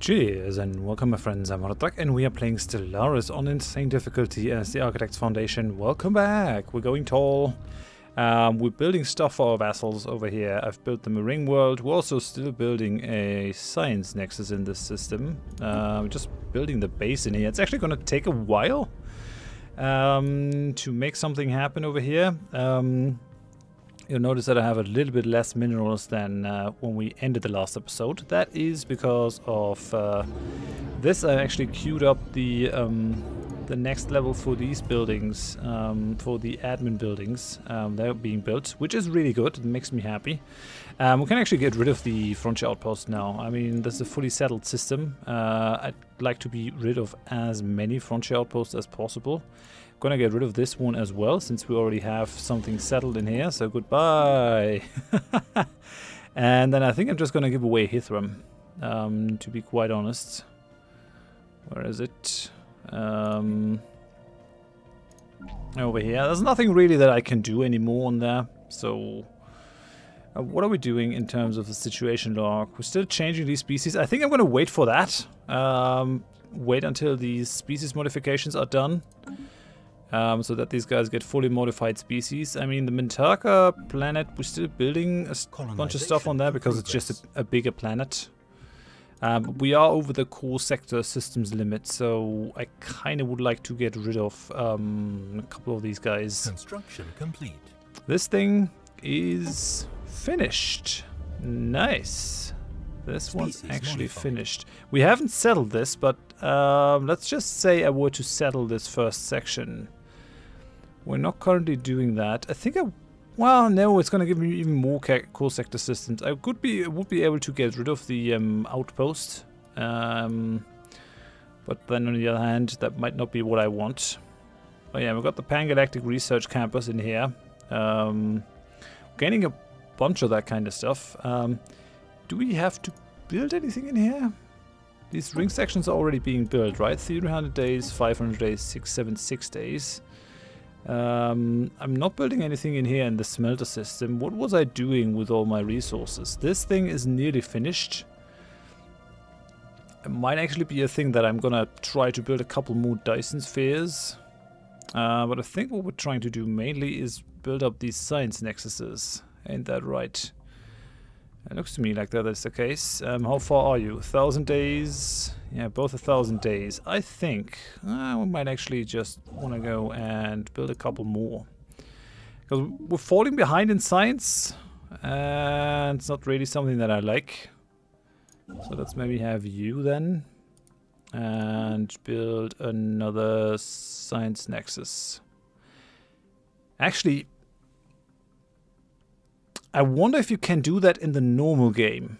Cheers and welcome my friends, I'm Mintaka and we are playing Stellaris on insane difficulty as the Architects Foundation. Welcome back! We're going tall. We're building stuff for our vassals over here. I've built the Marine World. We're also still building a Science Nexus in this system. We're just building the base in here. It's actually going to take a while to make something happen over here. You'll notice that I have a little bit less minerals than when we ended the last episode. That is because of this. I actually queued up the next level for these buildings, for the admin buildings. They're being built, which is really good. It makes me happy. We can actually get rid of the frontier outpost now. I mean, this is a fully settled system. I'd like to be rid of as many frontier outposts as possible. Gonna get rid of this one as well, since we already have something settled in here, so goodbye. And then I think I'm just gonna give away Hithrim, to be quite honest. Where is it? Over here. There's nothing really that I can do anymore on there. So what are we doing in terms of the situation log? We're still changing these species. I think I'm gonna wait for that. Wait until these species modifications are done. So that these guys get fully modified species. I mean, the Mintaka planet, we're still building a bunch of stuff on there because it's just a bigger planet. We are over the core sector systems limit, so I kind of would like to get rid of a couple of these guys. Construction complete. This thing is finished. Nice. This one's actually finished. We haven't settled this, but let's just say I were to settle this first section. We're not currently doing that. I think well, no, it's going to give me even more core sector systems. I would be able to get rid of the outpost, but then on the other hand, that might not be what I want. Oh yeah, we've got the Pangalactic Research Campus in here. Gaining a bunch of that kind of stuff. Do we have to build anything in here? These ring sections are already being built, right? 300 days, 500 days, 676 days. I'm not building anything in here in the smelter system. What was I doing with all my resources? This thing is nearly finished. It might actually be a thing that I'm gonna try to build a couple more Dyson Spheres. But I think what we're trying to do mainly is build up these science nexuses. Ain't that right? It looks to me like that is the case. How far are you? 1,000 days? Yeah, both 1,000 days. I think we might actually just want to go and build a couple more. Because we're falling behind in science. And it's not really something that I like. So let's maybe have you then. And build another science nexus. Actually, I wonder if you can do that in the normal game.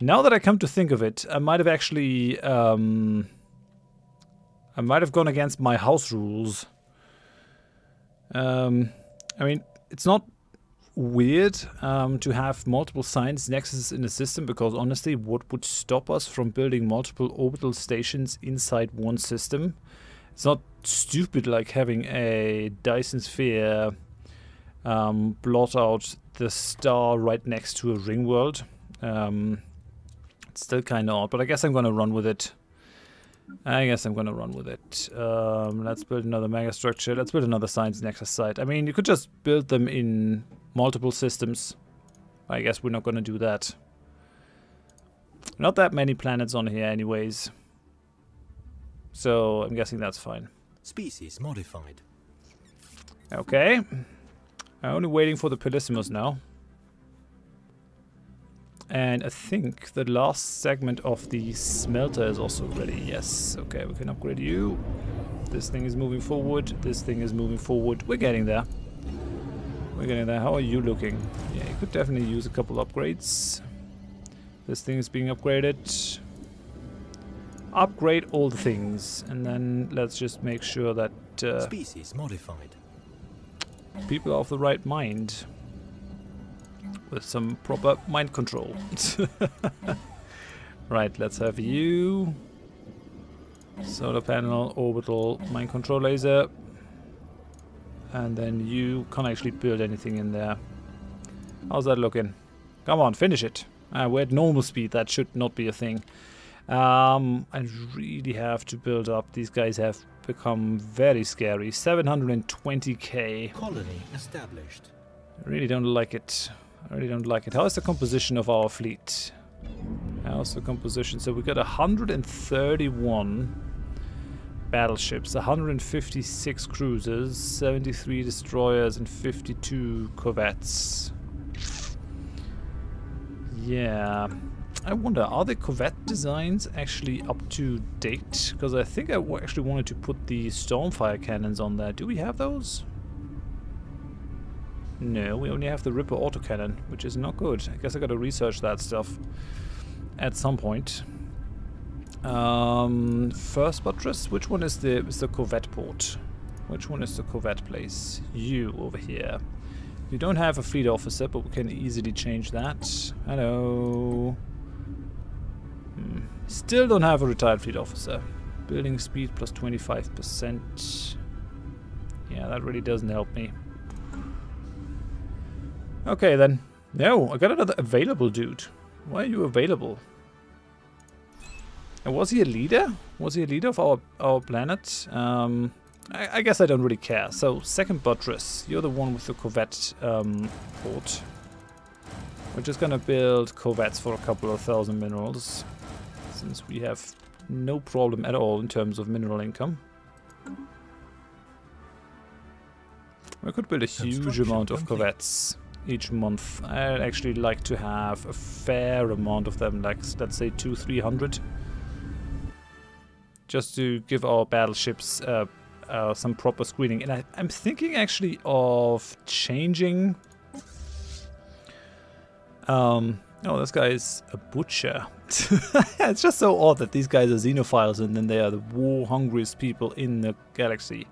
Now that I come to think of it, I might have actually... I might have gone against my house rules. I mean, it's not weird to have multiple science nexuses in the system, because honestly, what would stop us from building multiple orbital stations inside one system? It's not stupid like having a Dyson Sphere... blot out the star right next to a ring world. It's still kind of odd, but I guess I'm going to run with it. Let's build another mega structure. Let's build another science nexus site. I mean, you could just build them in multiple systems. I guess we're not going to do that. Not that many planets on here anyways. So I'm guessing that's fine. Species modified. Okay. I'm only waiting for the Pelissimus now. And I think the last segment of the smelter is also ready. Yes. Okay, we can upgrade you. This thing is moving forward. This thing is moving forward. We're getting there. We're getting there. How are you looking? Yeah, you could definitely use a couple upgrades. This thing is being upgraded. Upgrade all the things. And then let's just make sure that... species modified. People are of the right mind with some proper mind control. Right, let's have you. Solar panel, orbital, mind control laser. And then you can't actually build anything in there. How's that looking? Come on, finish it. We're at normal speed. That should not be a thing. I really have to build up. These guys have become very scary. 720k. Colony established. I really don't like it. I really don't like it. How is the composition of our fleet? How's the composition? So we got 131 battleships, 156 cruisers, 73 destroyers, and 52 corvettes. Yeah, I wonder, are the corvette designs actually up to date? Because I think I actually wanted to put the Stormfire cannons on there. Do we have those? No, we only have the Ripper autocannon, which is not good. I guess I gotta research that stuff at some point. First buttress, which one is the corvette port? Which one is the corvette place? You over here. You don't have a fleet officer, but we can easily change that. Hello. Still don't have a retired fleet officer. Building speed plus 25%. Yeah, that really doesn't help me. Okay then. No, I got another available dude. Why are you available? And was he a leader? Was he a leader of our planet? I guess I don't really care. So, second buttress. You're the one with the corvette port. We're just gonna build corvettes for a couple of thousand minerals, since we have no problem at all in terms of mineral income. We could build a huge amount of corvettes each month. I'd actually like to have a fair amount of them, like, let's say 200-300. Just to give our battleships some proper screening. And I'm thinking actually of changing... oh, this guy is a butcher. It's just so odd that these guys are xenophiles and then they are the war-hungriest people in the galaxy.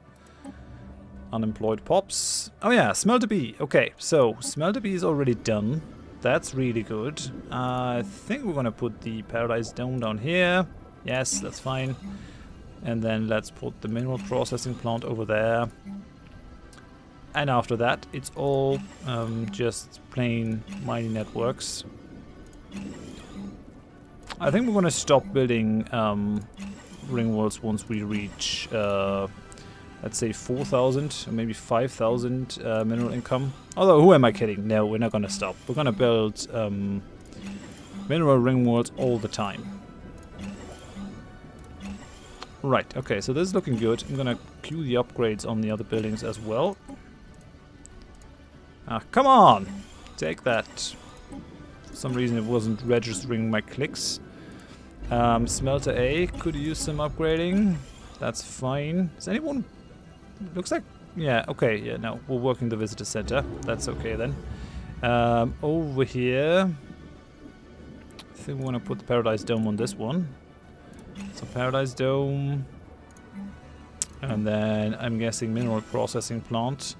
Unemployed pops. Oh yeah, smelter bee. Okay, so smelter bee is already done. That's really good. I think we're gonna put the Paradise Dome down here. Yes, that's fine. And then let's put the mineral processing plant over there. And after that, it's all just plain mining networks. I think we're gonna stop building ring walls once we reach, let's say 4,000 or maybe 5,000 mineral income. Although, who am I kidding? No, we're not gonna stop. We're gonna build mineral ring walls all the time. Right, okay, so this is looking good. I'm gonna queue the upgrades on the other buildings as well. Ah, come on! Take that. For some reason it wasn't registering my clicks. Smelter A could use some upgrading. That's fine. Is anyone... looks like... yeah, okay, yeah, no. We're working the visitor center. That's okay then. Over here... I think we want to put the Paradise Dome on this one. So Paradise Dome, and then I'm guessing mineral processing plant,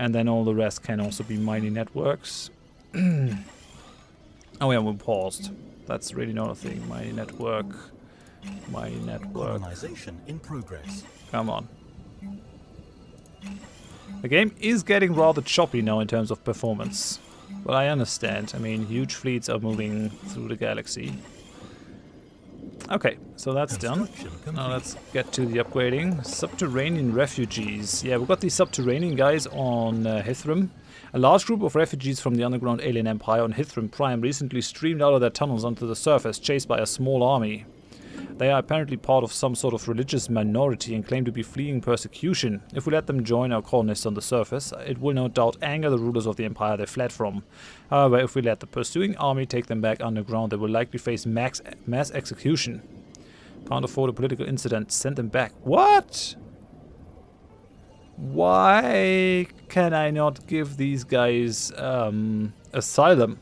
and then all the rest can also be mining networks. Oh yeah, we paused. That's really not a thing. Mining network, mining network. Colonization in progress. Come on. The game is getting rather choppy now in terms of performance, but I understand. I mean, huge fleets are moving through the galaxy. Okay, so that's done. Now let's get to the upgrading. Subterranean refugees. Yeah, we've got these subterranean guys on Hithrim. A large group of refugees from the underground alien empire on Hithrim Prime recently streamed out of their tunnels onto the surface, chased by a small army. They are apparently part of some sort of religious minority and claim to be fleeing persecution. If we let them join our colonists on the surface, it will no doubt anger the rulers of the empire they fled from. However, if we let the pursuing army take them back underground, they will likely face mass execution. Can't afford a political incident. Send them back. What? Why can I not give these guys asylum?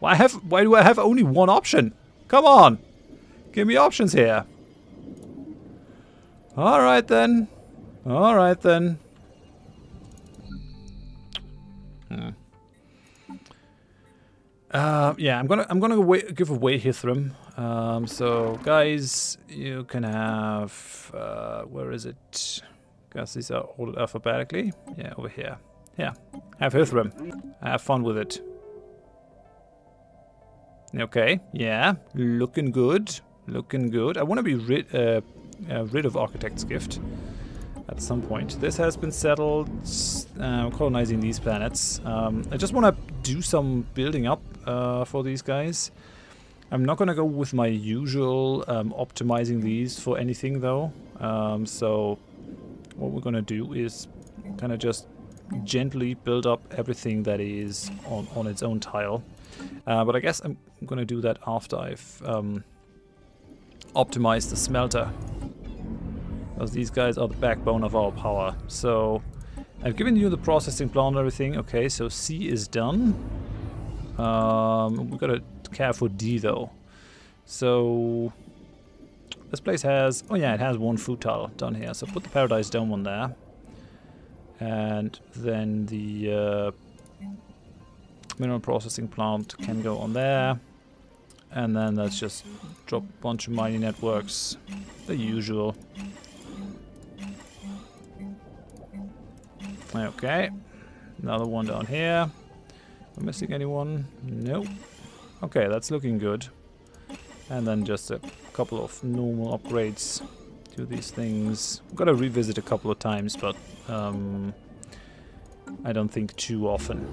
Why do I have only one option? Come on! Give me options here. Alright then. Alright then. Yeah, I'm gonna give away Hithrim. So guys, you can have where is it? I guess these are ordered alphabetically. Yeah, over here. Yeah. Have Hithrim. Have fun with it. Okay, yeah, looking good, looking good. I want to be rid of Architect's Gift at some point. This has been settled. Colonizing these planets. I just want to do some building up for these guys. I'm not going to go with my usual optimizing these for anything though. So what we're going to do is kind of just gently build up everything that is on its own tile. But I guess I'm going to do that after I've optimized the smelter. Because these guys are the backbone of our power. So I've given you the processing plant and everything. Okay, so C is done. We've got to care for D though. So this place has... oh yeah, it has one food tile down here. So put the Paradise Dome on there. And then the... mineral processing plant can go on there, and then let's just drop a bunch of mining networks, the usual. Okay, another one down here. Am I missing anyone? No. Okay, that's looking good. And then just a couple of normal upgrades to these things. I've got to revisit a couple of times, but I don't think too often.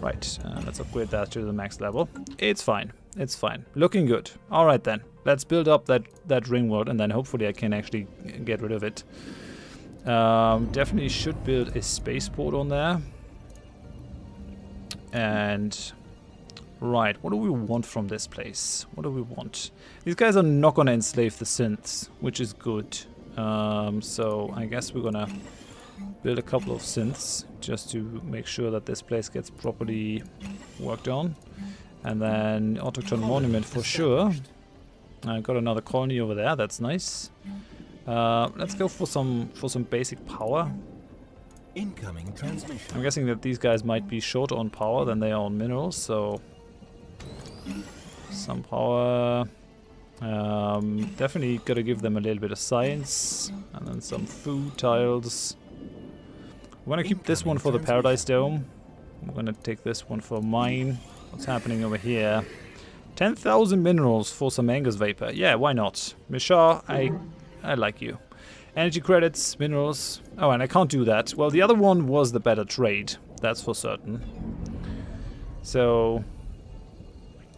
Right, let's upgrade that to the max level. It's fine, it's fine. Looking good. All right then, let's build up that ring world, and then hopefully I can actually get rid of it. Definitely should build a spaceport on there. And, right, what do we want from this place? What do we want? These guys are not gonna enslave the synths, which is good. So I guess we're gonna build a couple of synths just to make sure that this place gets properly worked on. And then autochthon monument for sure. I got another colony over there, that's nice. Let's go for some basic power. Incoming transmission. I'm guessing that these guys might be short on power than they are on minerals, so some power. Definitely gotta give them a little bit of science, and then some food tiles. I'm going to keep this one for the Paradise Dome. I'm going to take this one for mine. What's happening over here? 10,000 minerals for some Angus Vapor. Yeah, why not? Mishar, I like you. Energy credits, minerals. Oh, and I can't do that. Well, the other one was the better trade. That's for certain. So,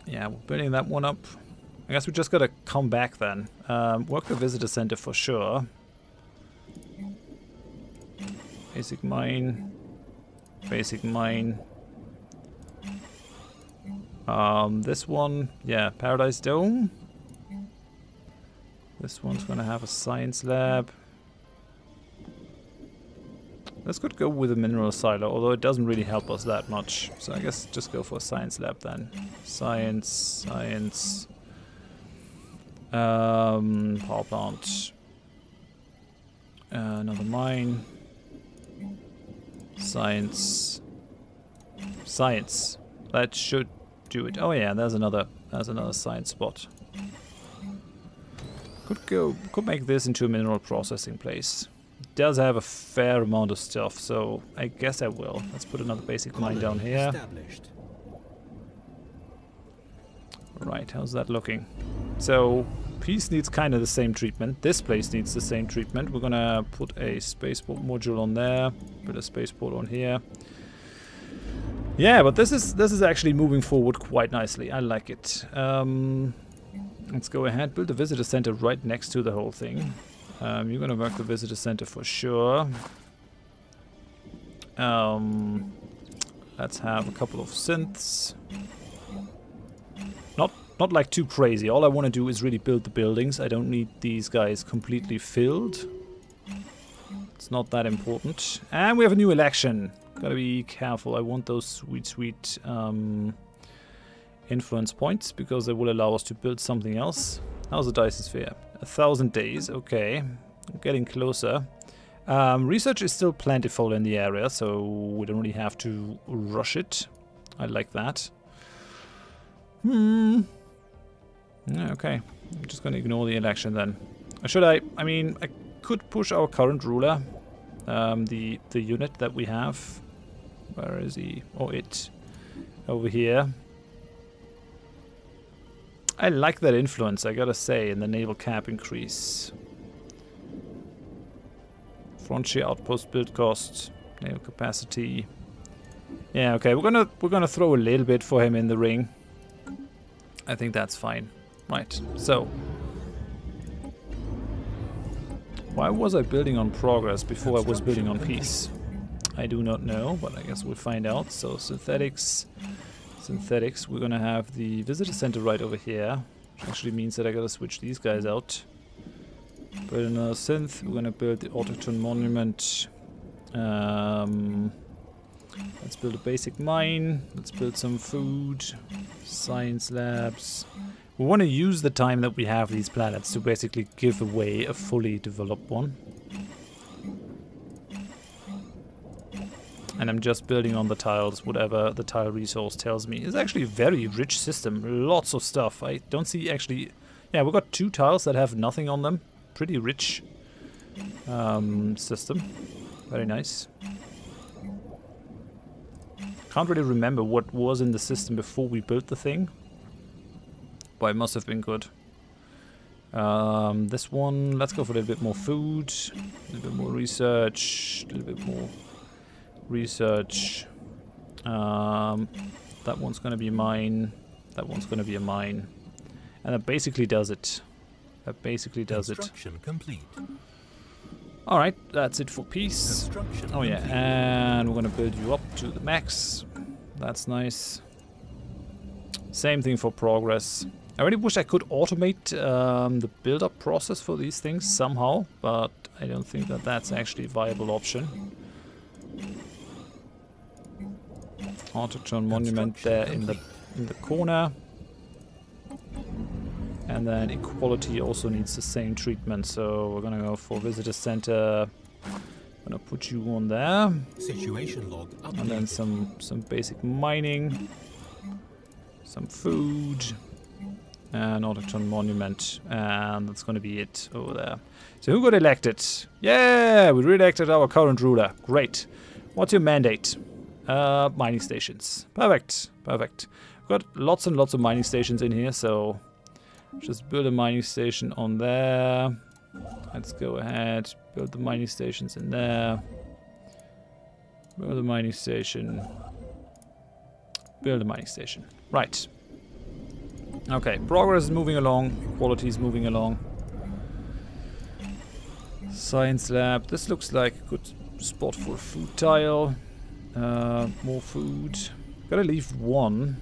yeah, we're building that one up. I guess we just got to come back then. Work the Visitor Center for sure. Basic mine, basic mine. This one, yeah, Paradise Dome. This one's gonna have a science lab. This could go with a mineral silo, although it doesn't really help us that much. So I guess just go for a science lab then. Science, science. Power plant. Another mine. Science, science. That should do it. Oh yeah, there's another science spot. Could make this into a mineral processing place. It does have a fair amount of stuff, so I guess I will. Let's put another basic mine down here. Right, how's that looking? So Peace needs kind of the same treatment. This place needs the same treatment. We're gonna put a spaceport module on there, put a spaceport on here. Yeah, but this is actually moving forward quite nicely. I like it. Let's go ahead, build a visitor center right next to the whole thing. You're gonna work the visitor center for sure. Let's have a couple of synths. Not like too crazy. All I want to do is really build the buildings. I don't need these guys completely filled. It's not that important. And we have a new election. Gotta be careful. I want those sweet influence points, because they will allow us to build something else. How's the Dyson Sphere? 1,000 days. Okay. Getting closer. Research is still plentiful in the area, so we don't really have to rush it. I like that. Okay, I'm just gonna ignore the election then. I mean, I could push our current ruler, the unit that we have. Where is he? Oh, it. Over here. I like that influence, I gotta say, in the naval cap increase. Frontier outpost build cost, naval capacity. Yeah, okay, we're gonna throw a little bit for him in the ring. I think that's fine. Right, so why was I building on progress before I was building on peace? I do not know, but I guess we'll find out. So synthetics, we're gonna have the visitor center right over here, which actually means that I gotta switch these guys out. Build another synth. We're gonna build the autochthon monument. Let's build a basic mine. Let's build some food, science labs. We want to use the time that we have these planets to basically give away a fully developed one. And I'm just building on the tiles, whatever the tile resource tells me. It's actually a very rich system, lots of stuff. I don't see actually... Yeah, we've got 2 tiles that have nothing on them. Pretty rich system. Very nice. Can't really remember what was in the system before we built the thing. But it must have been good. This one, let's go for a little bit more food. A little bit more research. A little bit more... research. That one's gonna be mine. That one's gonna be a mine. And that basically does it. That basically does it. Complete. All right, that's it for peace. Oh yeah, complete. And we're gonna build you up to the max. That's nice. Same thing for progress. I really wish I could automate the build-up process for these things somehow, but I don't think that that's actually a viable option. Autochthon monument there in the corner, and then equality also needs the same treatment. So we're gonna go for visitor center. Gonna put you on there. Situation log updated. And then some basic mining, some food, and autochthon monument, and that's gonna be it over there. So who got elected? Yeah, we re-elected our current ruler. Great. What's your mandate? Mining stations. Perfect, perfect. We've got lots and lots of mining stations in here, so just build a mining station on there. Let's go ahead, build the mining stations in there. Build a mining station. Build a mining station. Right. Okay, progress is moving along, quality is moving along. Science lab. This looks like a good spot for a food tile. More food. Gotta leave one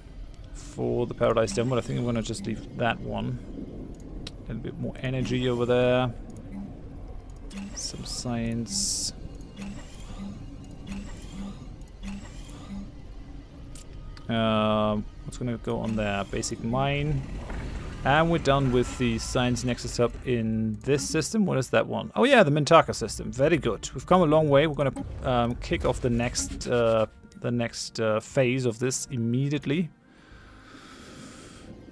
for the Paradise Dome, but I think I'm gonna just leave that one. A little bit more energy over there. Some science. What's gonna go on there? Basic mine. And we're done with the Science Nexus up in this system. What is that one? Oh yeah, the Mintaka system. Very good. We've come a long way. We're gonna kick off the next phase of this immediately.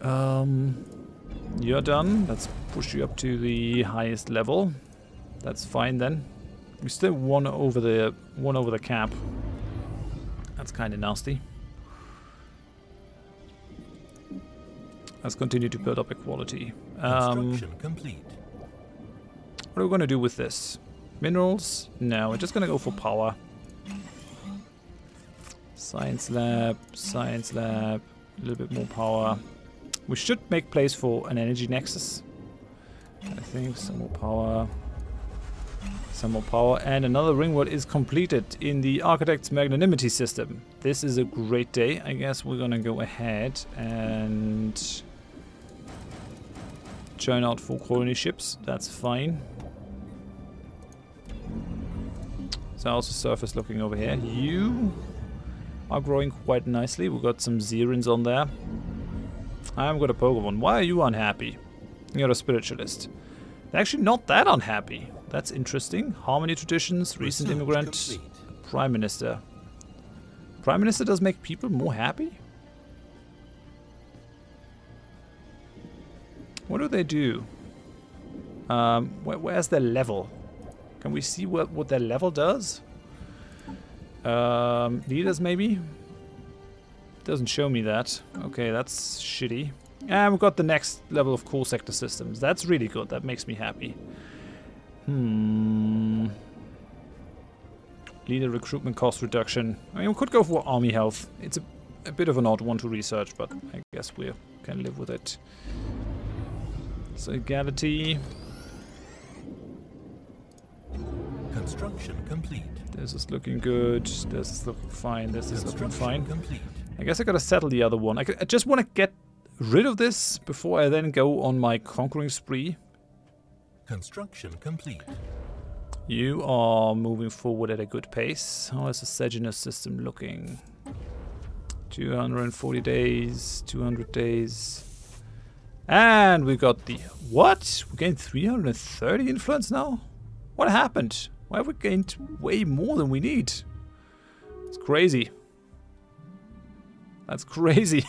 You're done. Let's push you up to the highest level. That's fine then. We still one over the cap. That's kind of nasty. Let's continue to build up equality. Construction complete. What are we gonna do with this? Minerals? No, we're just gonna go for power. Science lab, a little bit more power. We should make place for an energy nexus. I think some more power, and another ring world is completed in the Architect's Magnanimity system. This is a great day. I guess we're gonna go ahead and churn out 4 colony ships. That's fine. So how's the surface looking over here? You are growing quite nicely. We've got some Xirins on there. I'm gonna Pokemon. Why are you unhappy? You're a spiritualist. They're actually not that unhappy. That's interesting. Harmony traditions, recent immigrant, prime minister. Prime minister does make people more happy? What do they do? Where's their level? Can we see what their level does? Leaders maybe? Doesn't show me that. Okay, that's shitty. And we've got the next level of core sector systems. That's really good. That makes me happy. Leader recruitment cost reduction. I mean, we could go for army health. It's a bit of an odd one to research, but I guess we can live with it. So, Galatee. Construction complete. This is looking good. This is looking fine. This is looking fine. Complete. I guess I gotta settle the other one. I just want to get rid of this before I then go on my conquering spree. Construction complete. You are moving forward at a good pace. How is the Sejanus system looking? 240 days, 200 days. And we got the... What? We gained 330 influence now? What happened? Why have we gained way more than we need? It's crazy. That's crazy.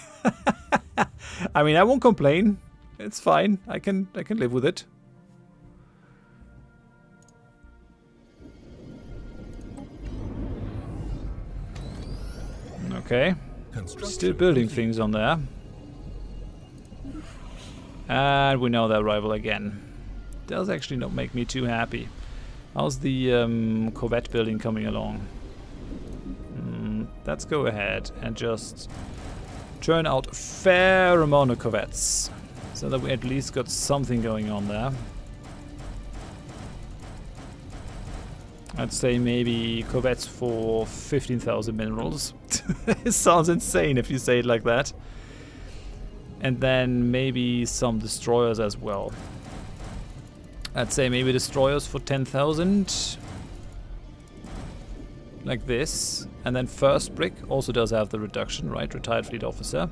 I mean, I won't complain. It's fine. I can live with it. Okay. Still building things on there. And we know that rival again. Does actually not make me too happy. How's the Corvette building coming along? Let's go ahead and just turn out a fair amount of Corvettes. So that we at least got something going on there. I'd say maybe Corvettes for 15,000 minerals. It sounds insane if you say it like that. And then maybe some destroyers as well. I'd say maybe destroyers for 10,000. Like this. And then first brick also does have the reduction, right? Retired fleet officer.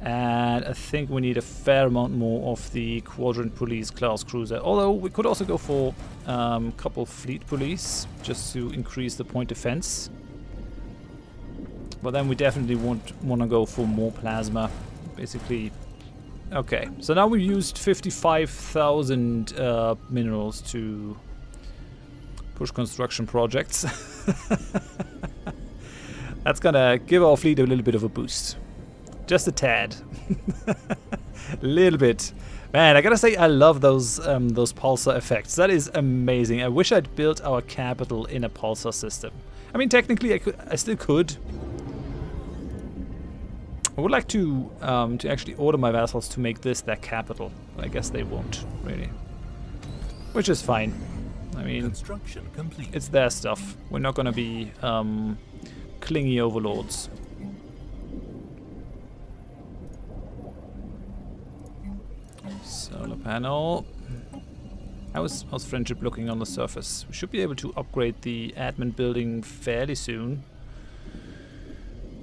And I think we need a fair amount more of the quadrant police class cruiser. Although we could also go for a couple fleet police just to increase the point defense. But then we definitely want to go for more plasma. Basically, okay. So now we've used 55,000 minerals to push construction projects. That's gonna give our fleet a little bit of a boost. Just a tad. A little bit. Man, I gotta say I love those pulsar effects. That is amazing. I wish I'd built our capital in a pulsar system. I mean, technically I still could. I would like to actually order my vassals to make this their capital. But I guess they won't, really. Which is fine. I mean, it's their stuff. We're not gonna be clingy overlords. Solar panel. How's friendship looking on the surface? We should be able to upgrade the admin building fairly soon.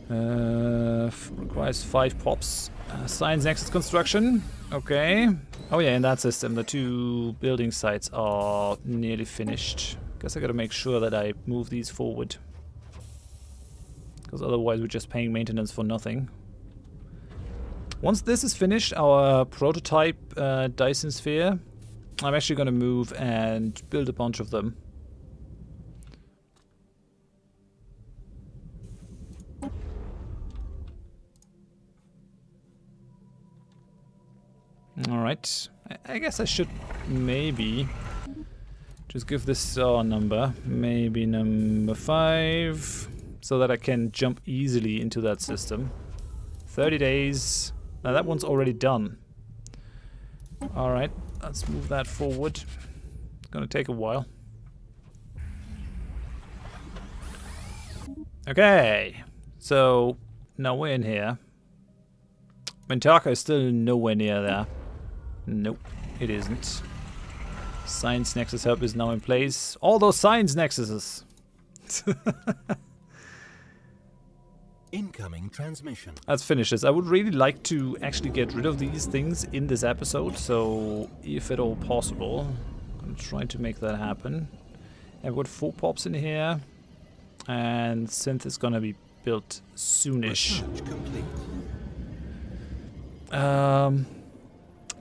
Requires 5 pops. Science Nexus construction. Okay. Oh yeah, in that system the 2 building sites are nearly finished. Guess I gotta make sure that I move these forward. Because otherwise we're just paying maintenance for nothing. Once this is finished, our prototype Dyson Sphere, I'm actually gonna move and build a bunch of them. Alright, I guess I should maybe just give this star number, maybe number 5, so that I can jump easily into that system. 30 days, now that one's already done. Alright, let's move that forward. It's gonna take a while. Okay, so now we're in here. Mintaka is still nowhere near there. Nope, it isn't. Science Nexus Hub is now in place. All those Science Nexuses! Incoming transmission. Let's finish this. I would really like to actually get rid of these things in this episode, so if at all possible, I'm trying to make that happen. I've got 4 pops in here, and Synth is gonna be built soonish.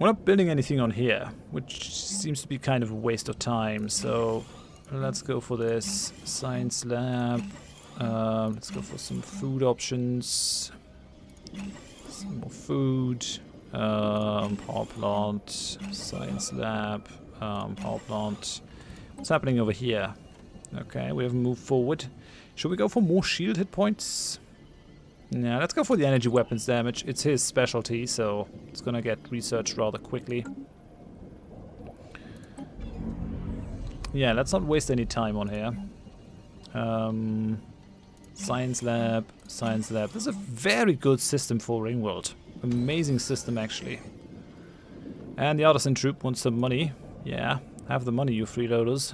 We're not building anything on here, which seems to be kind of a waste of time, so let's go for this science lab. Let's go for some food options, some more food. Power plant, science lab, power plant. What's happening over here? Okay, we haven't moved forward. Should we go for more shield hit points? Nah, let's go for the energy weapons damage. It's his specialty, so it's gonna get researched rather quickly. Yeah, let's not waste any time on here. Science lab, science lab. This is a very good system for Ringworld. Amazing system, actually. And the Artisan Troop wants some money. Yeah, have the money, you freeloaders.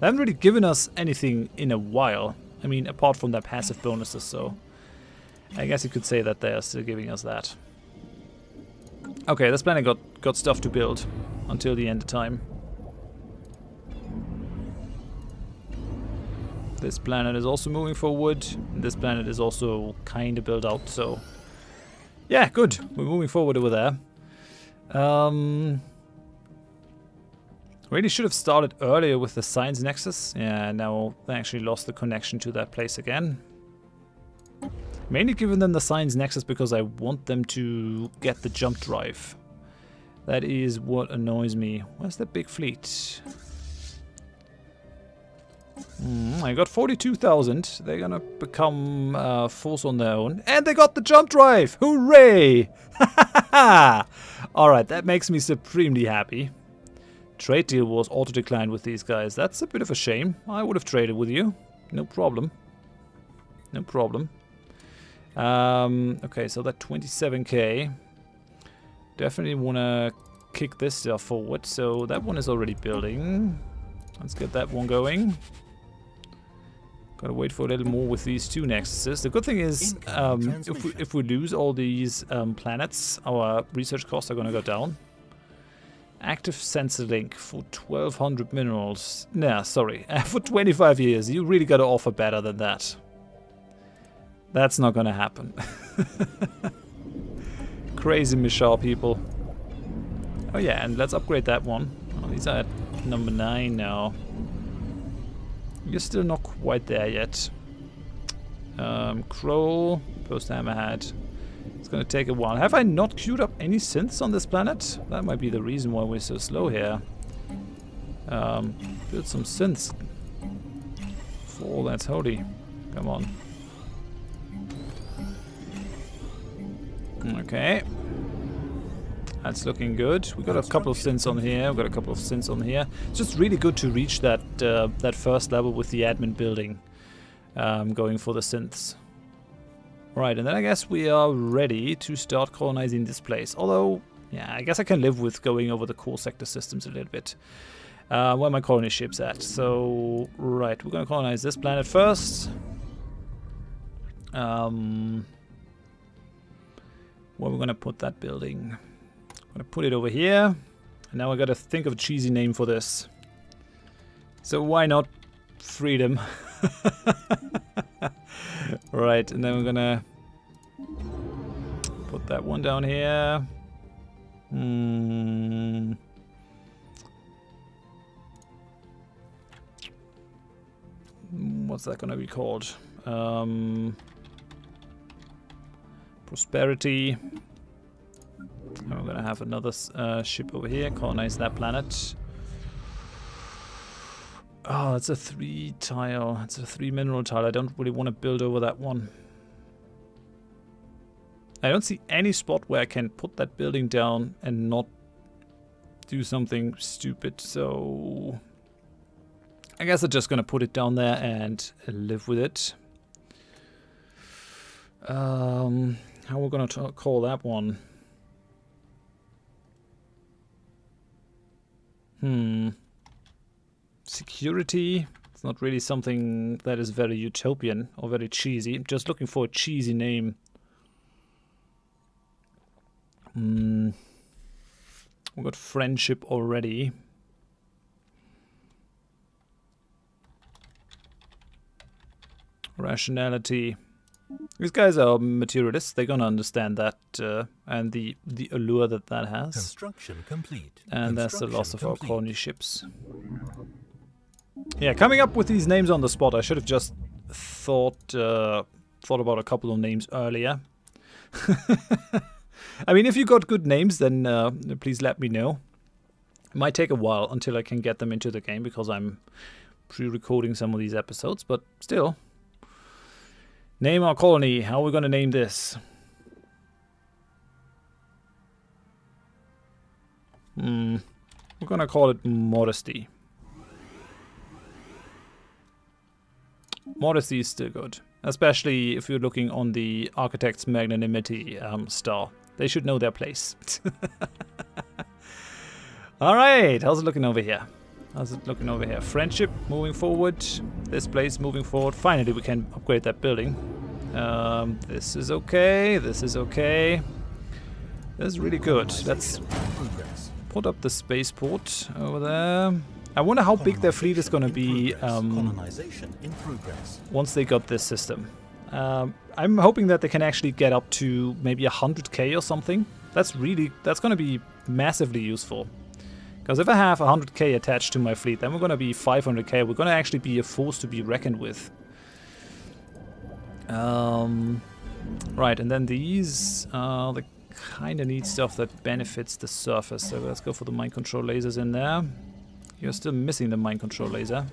They haven't really given us anything in a while. I mean, apart from their passive bonuses, so I guess you could say that they are still giving us that. Okay, this planet got stuff to build until the end of time. This planet is also moving forward. This planet is also kind of built out, so yeah, good. We're moving forward over there. Really should have started earlier with the Science Nexus. Yeah, now they actually lost the connection to that place again. Mainly giving them the Science Nexus because I want them to get the jump drive. That is what annoys me. Where's the big fleet? I got 42,000. They're gonna become a force on their own. And they got the jump drive! Hooray! Alright, that makes me supremely happy. Trade deal was auto-declined with these guys. That's a bit of a shame. I would have traded with you. No problem. No problem. Okay, so that 27k. Definitely want to kick this stuff forward. So that one is already building. Let's get that one going. Gotta wait for a little more with these two nexuses. The good thing is, if we lose all these planets, our research costs are going to go down. Active sensor link for 1200 minerals. Nah, sorry, for 25 years. You really got to offer better than that. That's not going to happen. Crazy Michelle people. Oh yeah, and let's upgrade that one. Oh, these are at number 9 now. You're still not quite there yet. Kroll, post hammerhead. It's going to take a while. Have I not queued up any synths on this planet? That might be the reason why we're so slow here. Build some synths. For all that's holy. Come on. Okay. That's looking good. We've got a couple of synths on here. We've got a couple of synths on here. It's just really good to reach that, that first level with the admin building. Going for the synths. Right, and then I guess we are ready to start colonizing this place. Although, yeah, I guess I can live with going over the core sector systems a little bit. Where my colony ship's at. So, right, we're going to colonize this planet first. Where are we going to put that building? I'm going to put it over here. And now I got to think of a cheesy name for this. So why not Freedom? Right, and then we're gonna put that one down here. What's that gonna be called? Prosperity. And we're gonna have another ship over here, colonize that planet. Oh, it's a 3 tile. It's a 3 mineral tile. I don't really want to build over that one. I don't see any spot where I can put that building down and not do something stupid. So I guess I'm just going to put it down there and live with it. How are we going to call that one? Security. It's not really something that is very utopian or very cheesy. I'm just looking for a cheesy name. We've got friendship already. Rationality. These guys are materialists. They're gonna understand that and the allure that that has. Construction complete. And that's the loss of our colony ships. Yeah, coming up with these names on the spot, I should have just thought about a couple of names earlier. I mean, if you got good names, then please let me know. It might take a while until I can get them into the game because I'm pre-recording some of these episodes, but still. Name our colony. How are we going to name this? We're going to call it Modesty. Modesty is still good, especially if you're looking on the Architect's Magnanimity star. They should know their place. Alright, how's it looking over here? How's it looking over here? Friendship moving forward. This place moving forward. Finally, we can upgrade that building. This is okay. This is okay. This is really good. Let's put up the spaceport over there. I wonder how big their fleet is going to be once they got this system. I'm hoping that they can actually get up to maybe 100k or something. That's going to be massively useful. Because if I have 100k attached to my fleet, then we're going to be 500k. We're going to actually be a force to be reckoned with. Right, and then these they kind of need stuff that benefits the surface. So let's go for the mind control lasers in there. You're still missing the mind control laser.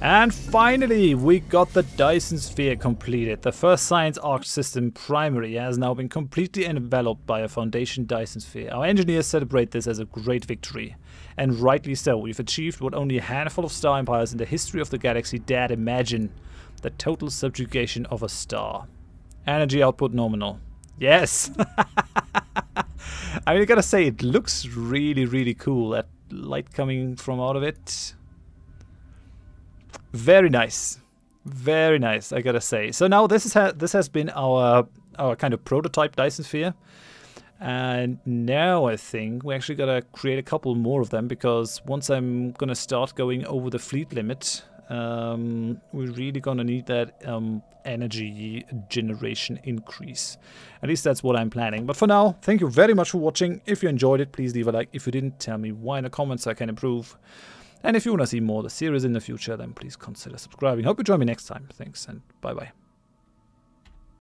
And finally, we got the Dyson Sphere completed. The first Science Arc System primary has now been completely enveloped by a Foundation Dyson Sphere. Our engineers celebrate this as a great victory. And rightly so. We've achieved what only a handful of star empires in the history of the galaxy dared imagine. The total subjugation of a star. Energy output nominal. Yes! I mean, I gotta say, it looks really, really cool. That light coming from out of it. Very nice. Very nice, I gotta say. So now this is this has been our kind of prototype Dyson Sphere. And now I think we actually gotta create a couple more of them, because once I'm gonna start going over the fleet limit, we're really gonna need that energy generation increase. At least that's what I'm planning. But for now, thank you very much for watching. If you enjoyed it, please leave a like. If you didn't, tell me why in the comments. I can improve. And if you want to see more of the series in the future, then please consider subscribing. Hope you join me next time. Thanks and bye-bye.